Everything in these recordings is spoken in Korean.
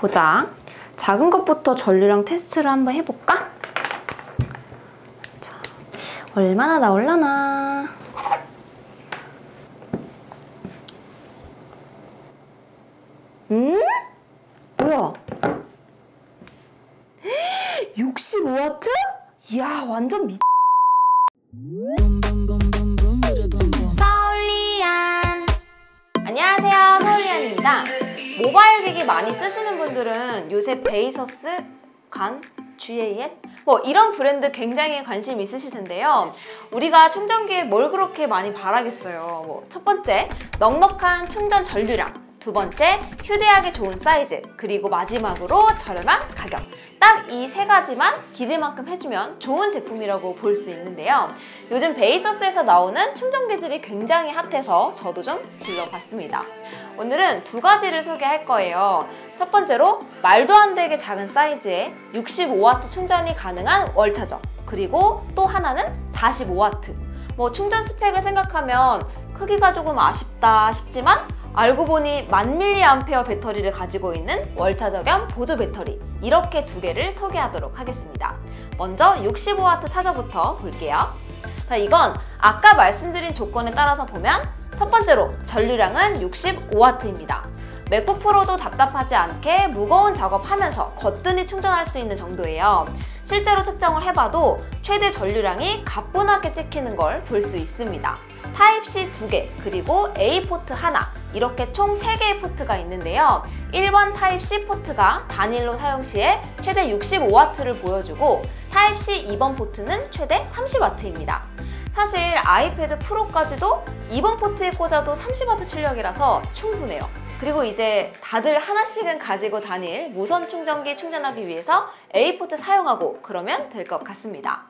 보자. 작은 것부터 전류랑 테스트를 한번 해볼까? 자, 얼마나 나올라나. 뭐야? 65W? 이야, 완전 미... 서울리안! 안녕하세요, 서울리안입니다. 모바일 기기 많이 쓰시는 분들은 요새 베이서스, 간, GAN 뭐 이런 브랜드 굉장히 관심 있으실 텐데요. 우리가 충전기에 뭘 그렇게 많이 바라겠어요. 뭐 첫 번째, 넉넉한 충전 전류량, 두 번째, 휴대하기 좋은 사이즈, 그리고 마지막으로 저렴한 가격. 딱 이 세 가지만 기대만큼 해주면 좋은 제품이라고 볼 수 있는데요. 요즘 베이서스에서 나오는 충전기들이 굉장히 핫해서 저도 좀 질러봤습니다. 오늘은 두 가지를 소개할 거예요. 첫 번째로 말도 안 되게 작은 사이즈에 65W 충전이 가능한 월차저, 그리고 또 하나는 45W. 뭐 충전 스펙을 생각하면 크기가 조금 아쉽다 싶지만 알고 보니 1000mAh 배터리를 가지고 있는 월차저 겸 보조 배터리, 이렇게 두 개를 소개하도록 하겠습니다. 먼저 65W 차저부터 볼게요. 자, 이건 아까 말씀드린 조건에 따라서 보면 첫 번째로 전류량은 65W입니다. 맥북 프로도 답답하지 않게 무거운 작업하면서 거뜬히 충전할 수 있는 정도예요. 실제로 측정을 해봐도 최대 전류량이 가뿐하게 찍히는 걸 볼 수 있습니다. 타입C 2개, 그리고 A 포트 하나, 이렇게 총 3개의 포트가 있는데요. 1번 타입C 포트가 단일로 사용 시에 최대 65W를 보여주고, 타입C 2번 포트는 최대 30W입니다. 사실 아이패드 프로까지도 2번 포트에 꽂아도 30W 출력이라서 충분해요. 그리고 이제 다들 하나씩은 가지고 다닐 무선 충전기 충전하기 위해서 A포트 사용하고 그러면 될 것 같습니다.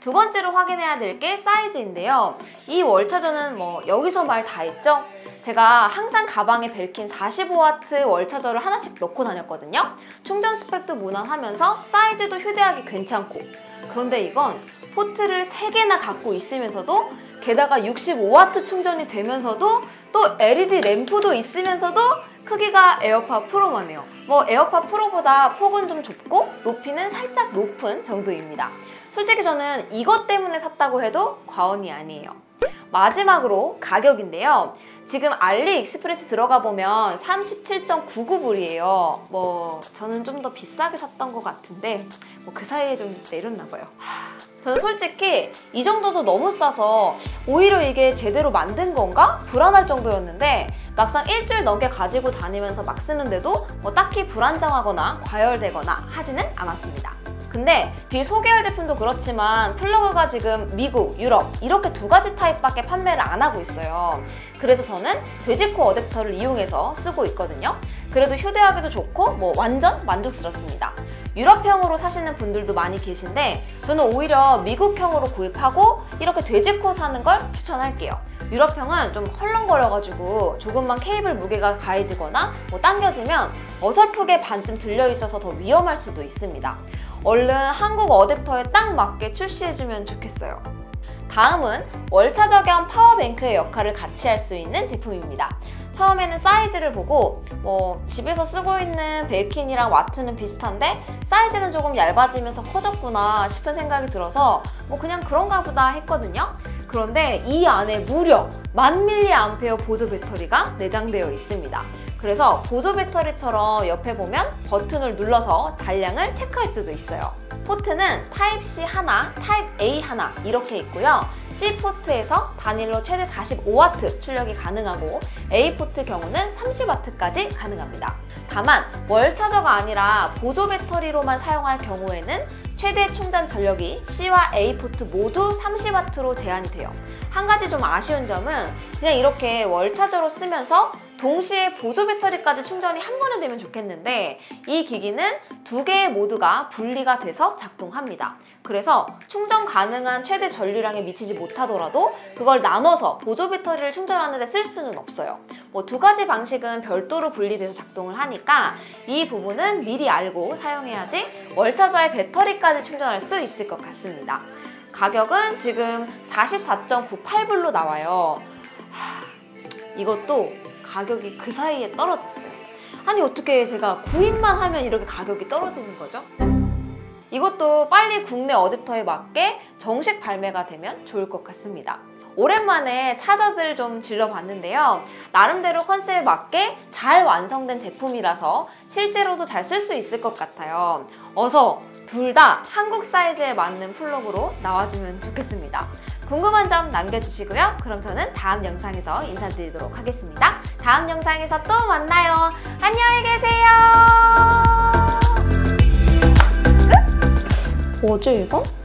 두 번째로 확인해야 될 게 사이즈인데요. 이 월차저는 뭐 여기서 말 다 했죠? 제가 항상 가방에 벨킨 45W 월차저를 하나씩 넣고 다녔거든요. 충전 스펙도 무난하면서 사이즈도 휴대하기 괜찮고. 그런데 이건 포트를 3개나 갖고 있으면서도, 게다가 65W 충전이 되면서도, 또 LED 램프도 있으면서도 크기가 에어팟 프로만 해요. 뭐 에어팟 프로보다 폭은 좀 좁고 높이는 살짝 높은 정도입니다. 솔직히 저는 이것 때문에 샀다고 해도 과언이 아니에요. 마지막으로 가격인데요. 지금 알리익스프레스 들어가 보면 37.99불이에요. 뭐 저는 좀 더 비싸게 샀던 것 같은데 뭐 그 사이에 좀 내렸나 봐요. 저는 솔직히 이 정도도 너무 싸서 오히려 이게 제대로 만든 건가? 불안할 정도였는데, 막상 일주일 넘게 가지고 다니면서 막 쓰는데도 뭐 딱히 불안정하거나 과열되거나 하지는 않았습니다. 근데 뒤에 소개할 제품도 그렇지만 플러그가 지금 미국, 유럽 이렇게 두 가지 타입밖에 판매를 안 하고 있어요. 그래서 저는 돼지코 어댑터를 이용해서 쓰고 있거든요. 그래도 휴대하기도 좋고 뭐 완전 만족스럽습니다. 유럽형으로 사시는 분들도 많이 계신데 저는 오히려 미국형으로 구입하고 이렇게 돼지코 사는 걸 추천할게요. 유럽형은 좀 헐렁거려가지고 조금만 케이블 무게가 가해지거나 뭐 당겨지면 어설프게 반쯤 들려있어서 더 위험할 수도 있습니다. 얼른 한국 어댑터에 딱 맞게 출시해주면 좋겠어요. 다음은 월차저 겸 파워뱅크의 역할을 같이 할 수 있는 제품입니다. 처음에는 사이즈를 보고 뭐 집에서 쓰고 있는 벨킨이랑 와트는 비슷한데 사이즈는 조금 얇아지면서 커졌구나 싶은 생각이 들어서 뭐 그냥 그런가 보다 했거든요. 그런데 이 안에 무려 1000mAh 보조 배터리가 내장되어 있습니다. 그래서 보조 배터리처럼 옆에 보면 버튼을 눌러서 잔량을 체크할 수도 있어요. 포트는 타입 C 하나, 타입 A 하나 이렇게 있고요. C 포트에서 단일로 최대 45W 출력이 가능하고 A 포트 경우는 30W까지 가능합니다. 다만 월차저가 아니라 보조 배터리로만 사용할 경우에는 최대 충전 전력이 C와 A 포트 모두 30W로 제한이 돼요. 한 가지 좀 아쉬운 점은 그냥 이렇게 월차저로 쓰면서 동시에 보조 배터리까지 충전이 한 번에 되면 좋겠는데 이 기기는 두 개의 모두가 분리가 돼서 작동합니다. 그래서 충전 가능한 최대 전류량에 미치지 못하더라도 그걸 나눠서 보조 배터리를 충전하는 데 쓸 수는 없어요. 뭐 두 가지 방식은 별도로 분리돼서 작동을 하니까 이 부분은 미리 알고 사용해야지 월차저의 배터리까지 충전할 수 있을 것 같습니다. 가격은 지금 44.98불로 나와요. 이것도 가격이 그 사이에 떨어졌어요. 아니 어떻게 제가 구입만 하면 이렇게 가격이 떨어지는 거죠? 이것도 빨리 국내 어댑터에 맞게 정식 발매가 되면 좋을 것 같습니다. 오랜만에 차저들 좀 질러봤는데요. 나름대로 컨셉에 맞게 잘 완성된 제품이라서 실제로도 잘 쓸 수 있을 것 같아요. 어서 둘 다 한국 사이즈에 맞는 플럭으로 나와주면 좋겠습니다. 궁금한 점 남겨주시고요. 그럼 저는 다음 영상에서 인사드리도록 하겠습니다. 다음 영상에서 또 만나요. 안녕히 계세요. 끝? 뭐지 이거?